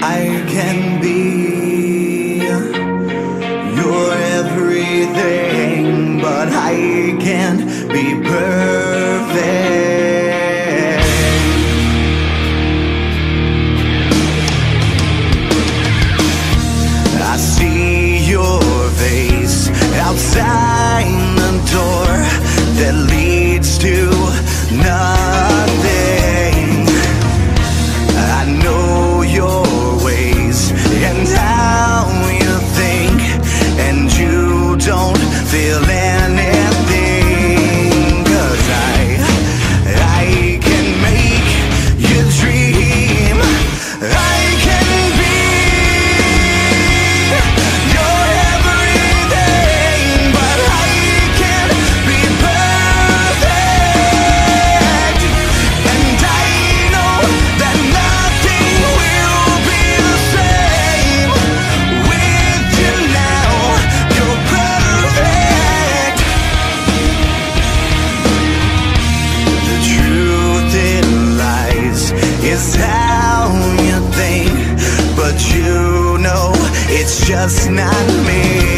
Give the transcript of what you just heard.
I can be your everything, but I can't be perfect. I see your face outside the door that leads to nothing. I know your ways and how you think, and you don't feel anything. 'Cause I can make you dream. I can be your everything, but I can't be perfect. And I know that nothing will be the same with you now. You're perfect. The truth in lies is how you think, but you know it's just not me.